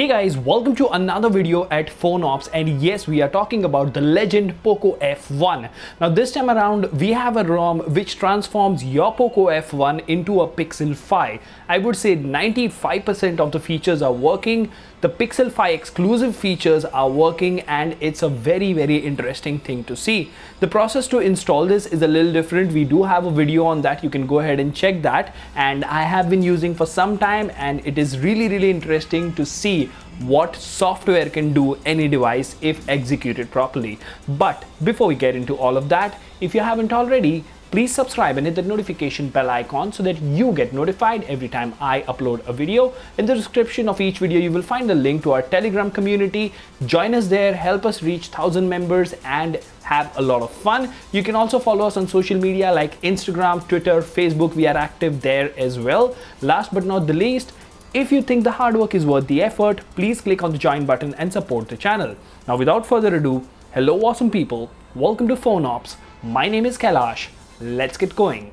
Hey guys, welcome to another video at PhoneOps, and yes, we are talking about the legend Poco F1. Now this time around we have a ROM which transforms your Poco F1 into a Pixel 5. I would say 95% of the features are working, the Pixel 5 exclusive features are working, and it's a very, very interesting thing to see. The process to install this is a little different. We do have a video on that, you can go ahead and check that, and I have been using for some time, and it is really, really interesting to see what software can do any device if executed properly. But before we get into all of that, if you haven't already, please subscribe and hit the notification bell icon so that you get notified every time I upload a video. In the description of each video, you will find the link to our Telegram community. Join us there, help us reach 1,000 members and have a lot of fun. You can also follow us on social media like Instagram, Twitter, Facebook. We are active there as well. Last but not the least, if you think the hard work is worth the effort, please click on the join button and support the channel. Now without further ado, hello awesome people, welcome to PhoneOps. My name is Kailash, let's get going.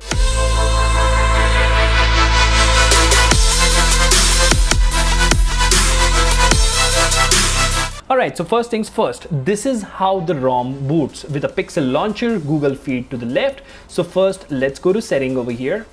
Alright, so first things first, this is how the ROM boots, with a Pixel launcher, Google Fit to the left. So first let's go to setting over here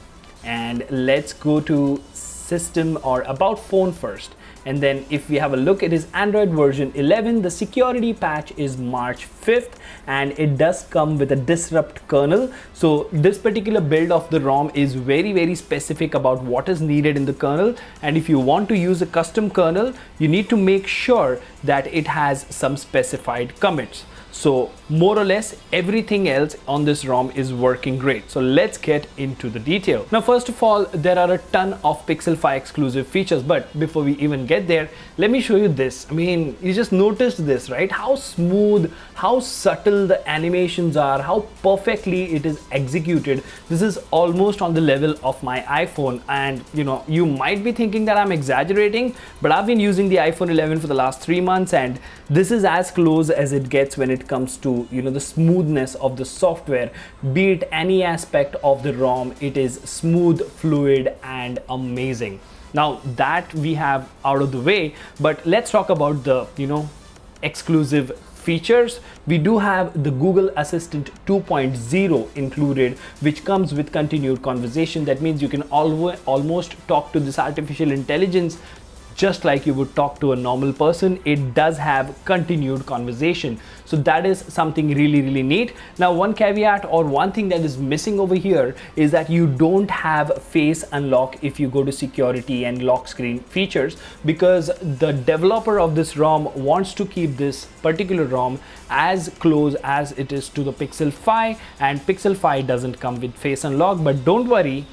and let's go to system or about phone first, and then if we have a look, it is Android version 11. The security patch is March 5th, and it does come with a disrupt kernel. So this particular build of the ROM is very, very specific about what is needed in the kernel, and if you want to use a custom kernel, you need to make sure that it has some specified commits. So more or less everything else on this ROM is working great. So let's get into the detail. Now first of all, there are a ton of Pixel 5 exclusive features, but before we even get there, let me show you this. I mean, you just noticed this, right? How smooth, how subtle the animations are, how perfectly it is executed. This is almost on the level of my iPhone, and you know, you might be thinking that I'm exaggerating, but I've been using the iPhone 11 for the last 3 months, and this is as close as it gets when it comes to, you know, the smoothness of the software. Be it any aspect of the ROM, it is smooth, fluid and amazing. Now that we have out of the way, but let's talk about the, you know, exclusive features. We do have the Google Assistant 2.0 included, which comes with continued conversation. That means you can almost talk to this artificial intelligence just like you would talk to a normal person. It does have continued conversation. So that is something really, really neat. Now one caveat or one thing that is missing over here is that you don't have face unlock if you go to security and lock screen features, because the developer of this ROM wants to keep this particular ROM as close as it is to the Pixel 5, and Pixel 5 doesn't come with face unlock, but don't worry,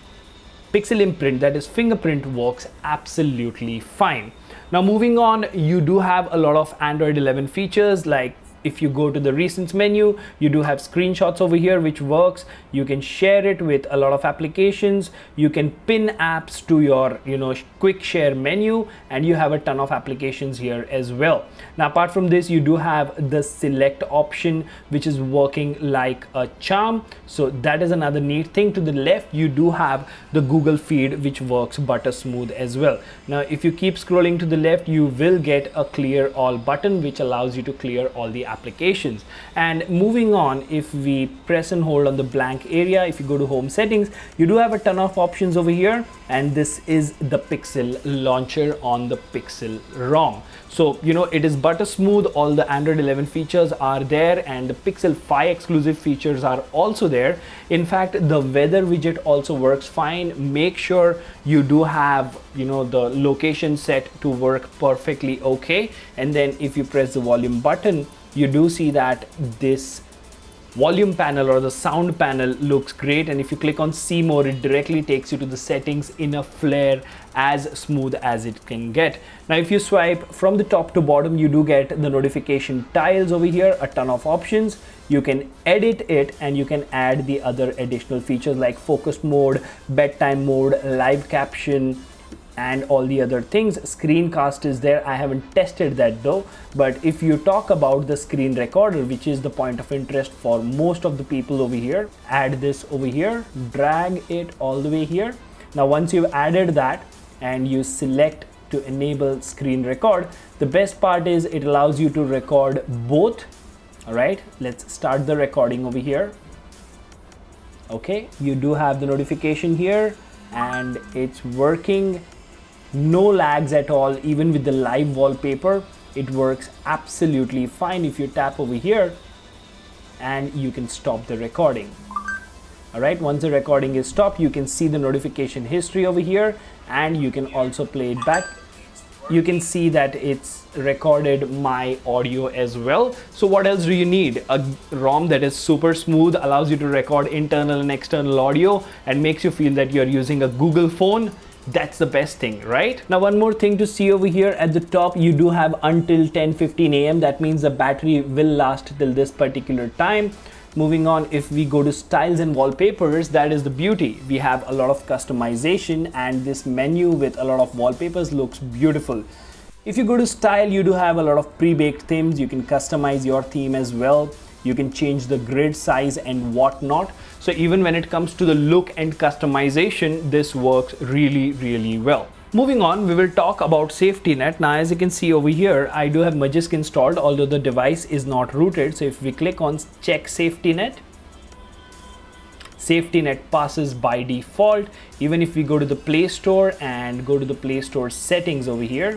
Pixel imprint, that is fingerprint, works absolutely fine. Now moving on, you do have a lot of Android 11 features. Like if you go to the recents menu, you do have screenshots over here, which works. You can share it with a lot of applications. You can pin apps to your, you know, quick share menu, and you have a ton of applications here as well. Now apart from this, you do have the select option, which is working like a charm. So that is another neat thing. To the left, you do have the Google Feed, which works butter smooth as well. Now if you keep scrolling to the left, you will get a clear all button, which allows you to clear all the applications. And moving on, if we press and hold on the blank area, if you go to home settings, you do have a ton of options over here, and this is the Pixel launcher on the Pixel ROM. So you know, it is butter smooth. All the Android 11 features are there, and the Pixel 5 exclusive features are also there. In fact, the weather widget also works fine. Make sure you do have, you know, the location set to work perfectly okay, and then if you press the volume button, you do see that this volume panel or the sound panel looks great, and if you click on see more, it directly takes you to the settings in a flare, as smooth as it can get. Now if you swipe from the top to bottom, you do get the notification tiles over here, a ton of options. You can edit it, and you can add the other additional features like focus mode, bedtime mode, live caption and all the other things. Screencast is there. I haven't tested that though, but if you talk about the screen recorder, which is the point of interest for most of the people over here, add this over here, drag it all the way here. Now once you've added that and you select to enable screen record. The best part is it allows you to record both. All right, let's start the recording over here. Okay, you do have the notification here and it's working. No lags at all, even with the live wallpaper. It works absolutely fine. If you tap over here and you can stop the recording. All right, once the recording is stopped, you can see the notification history over here and you can also play it back. You can see that it's recorded my audio as well. So what else do you need? A ROM that is super smooth, allows you to record internal and external audio and makes you feel that you're using a Google phone. That's the best thing, right? Now, one more thing to see over here at the top, you do have until 10:15 a.m. That means the battery will last till this particular time. Moving on, if we go to styles and wallpapers, that is the beauty. We have a lot of customization and this menu with a lot of wallpapers looks beautiful. If you go to style, you do have a lot of pre-baked themes. You can customize your theme as well. You can change the grid size and whatnot. So even when it comes to the look and customization, this works really, really well. Moving on, we will talk about safety net. Now, as you can see over here, I do have Magisk installed, although the device is not rooted. So if we click on check safety net passes by default. Even if we go to the Play Store and go to the Play Store settings over here,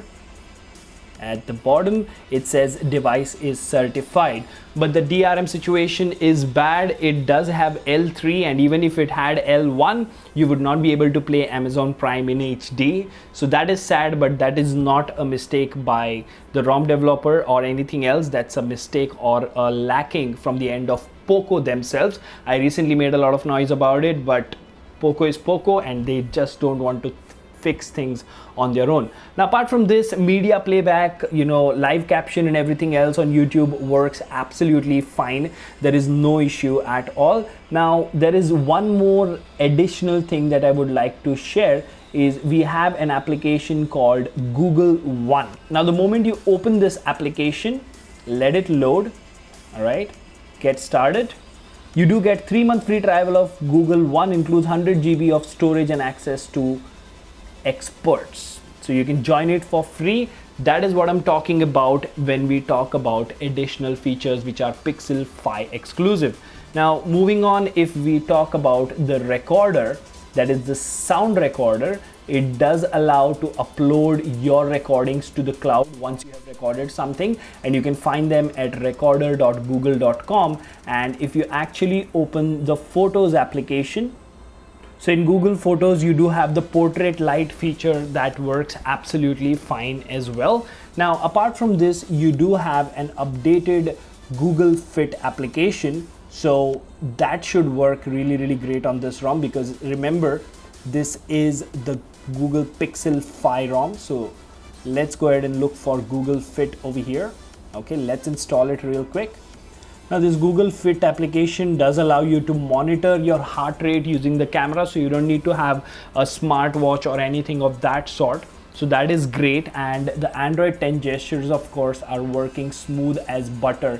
at the bottom it says device is certified, but the DRM situation is bad. It does have L3, and even if it had L1, you would not be able to play Amazon Prime in HD. So that is sad, but that is not a mistake by the ROM developer or anything else. That's a mistake or a lacking from the end of Poco themselves. I recently made a lot of noise about it, but Poco is Poco and they just don't want to fix things on their own. Now, apart from this, media playback, you know, live caption and everything else on YouTube works absolutely fine. There is no issue at all. Now, there is one more additional thing that I would like to share is we have an application called Google One. Now, the moment you open this application, let it load. All right, get started. You do get 3-month free trial of Google One, includes 100 GB of storage and access to experts, so you can join it for free. That is what I'm talking about when we talk about additional features which are Pixel 5 exclusive. Now, moving on, if we talk about the recorder, that is the sound recorder, it does allow to upload your recordings to the cloud once you have recorded something, and you can find them at recorder.google.com. and if you actually open the Photos application, so in Google Photos, you do have the portrait light feature that works absolutely fine as well. Now, apart from this, you do have an updated Google Fit application. So that should work really, really great on this ROM, because remember, this is the Google Pixel 5 ROM. So let's go ahead and look for Google Fit over here. Okay, let's install it real quick. Now, this Google Fit application does allow you to monitor your heart rate using the camera, so you don't need to have a smartwatch or anything of that sort. So that is great, and the Android 10 gestures, of course, are working smooth as butter,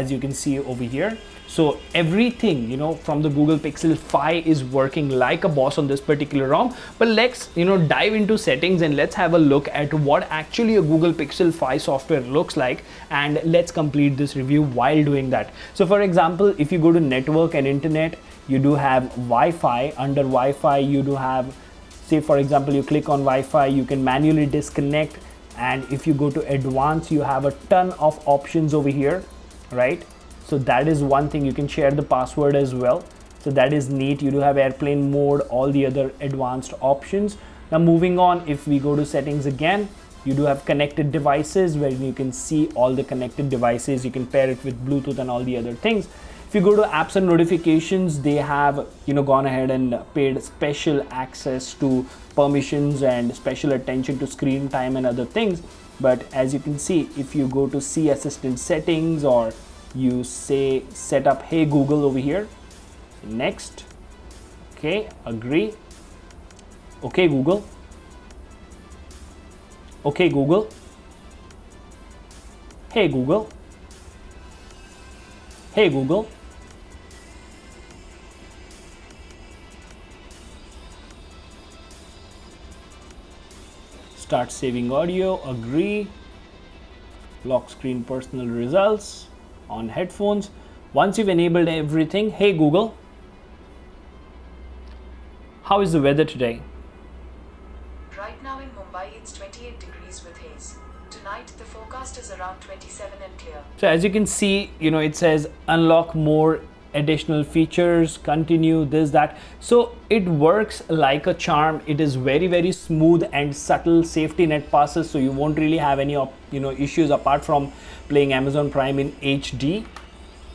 as you can see over here. So everything, you know, from the Google Pixel 5 is working like a boss on this particular ROM. But let's, you know, dive into settings and let's have a look at what actually a Google Pixel 5 software looks like, and let's complete this review while doing that. So for example, if you go to network and internet, you do have Wi-Fi. Under Wi-Fi, you do have, say for example, you click on Wi-Fi, you can manually disconnect. And if you go to advanced, you have a ton of options over here, right? So that is one thing. You can share the password as well, so that is neat. You do have airplane mode, all the other advanced options. Now, moving on, if we go to settings again, you do have connected devices, where you can see all the connected devices. You can pair it with Bluetooth and all the other things. If you go to apps and notifications, they have, you know, gone ahead and paid special access to permissions and special attention to screen time and other things. But as you can see, if you go to see assistant settings, or you say set up Hey Google over here, next, okay, agree, okay Google, okay Google, Hey Google, Hey Google, Start saving audio, agree, lock screen personal results on headphones. Once you've enabled everything, hey Google, how is the weather today? Right now in Mumbai, it's 28 degrees with haze. Tonight, the forecast is around 27 and clear. So as you can see, you know, it says unlock more additional features, continue, this, that. So it works like a charm. It is very, very smooth and subtle safety net passes. So you won't really have any, you know, issues apart from playing Amazon Prime in HD.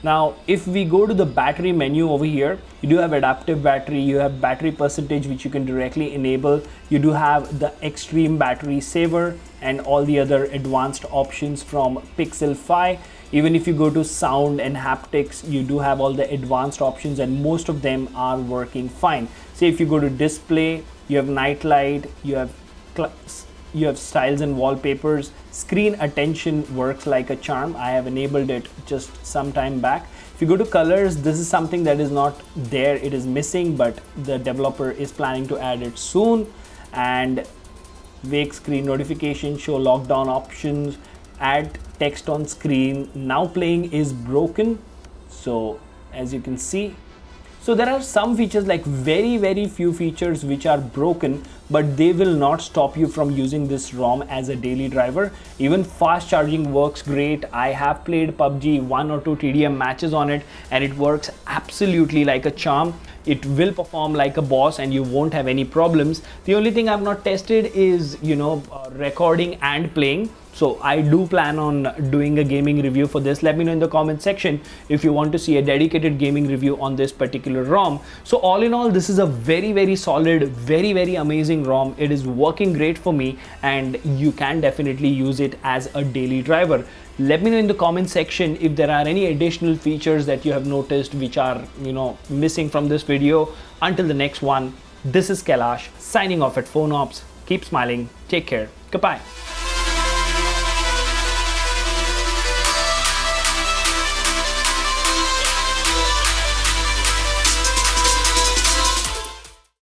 Now, if we go to the battery menu over here, you do have adaptive battery, you have battery percentage, which you can directly enable. You do have the extreme battery saver and all the other advanced options from Pixel 5. Even if you go to sound and haptics, you do have all the advanced options and most of them are working fine. Say if you go to display, you have night light, you have styles and wallpapers. Screen attention works like a charm. I have enabled it just some time back. If you go to colors, this is something that is not there. It is missing, but the developer is planning to add it soon. And wake screen notification, show lockdown options, add text on screen. Now playing is broken. So as you can see, so there are some features, like very few features which are broken, but they will not stop you from using this ROM as a daily driver. Even fast charging works great. I have played PUBG 1 or 2 TDM matches on it and it works absolutely like a charm. It will perform like a boss and you won't have any problems. The only thing I've not tested is, you know, recording and playing. So I do plan on doing a gaming review for this. Let me know in the comment section if you want to see a dedicated gaming review on this particular ROM. So all in all, this is a very solid, very amazing ROM. It is working great for me and you can definitely use it as a daily driver. Let me know in the comment section if there are any additional features that you have noticed which are, you know, missing from this video. Until the next one, this is Kailash signing off at PhoneOps. Keep smiling. Take care. Goodbye.